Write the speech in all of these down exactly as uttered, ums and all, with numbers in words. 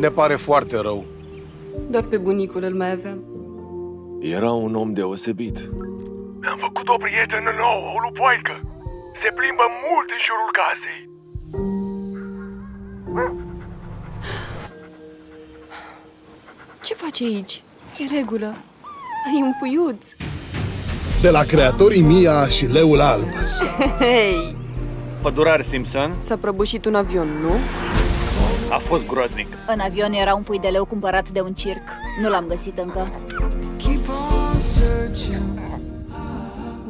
Ne pare foarte rău. Doar pe bunicul îl mai aveam. Era un om deosebit. Mi-am făcut o prietenă nouă, o lupoaică. Se plimbă mult în jurul casei. Ce faci aici? E regulă. Ai un puiuț. De la Creatorii Mia și Leul Almas. Hei! Pădurare, Simpson. S-a prăbușit un avion, nu? A fost groaznic. În avion era un pui de leu cumpărat de un circ. Nu l-am găsit încă.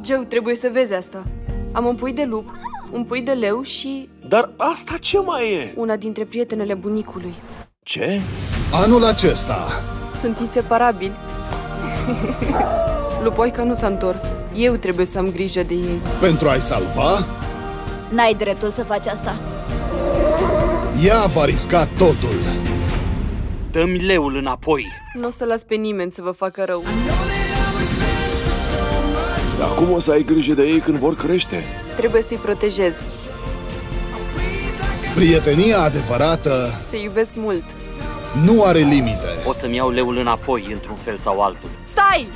Joe, trebuie să vezi asta. Am un pui de lup, un pui de leu și... Dar asta ce mai e? Una dintre prietenele bunicului. Ce? Anul acesta. Sunt inseparabili. Lupoica nu s-a întors. Eu trebuie să am grijă de ei. Pentru a-i salva? N-ai dreptul să faci asta. Ea va risca totul. Dă-mi leul înapoi. Nu o să las pe nimeni să vă facă rău. Acum o să ai grijă de ei când vor crește. Trebuie să-i protejez. Prietenia adevărată se iubesc mult. Nu are limite. O să-mi iau leul înapoi într-un fel sau altul. Stai!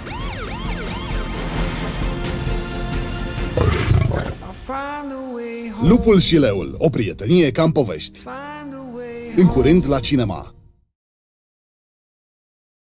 Lupul și Leul, o prietenie ca în povești. În curând la cinema.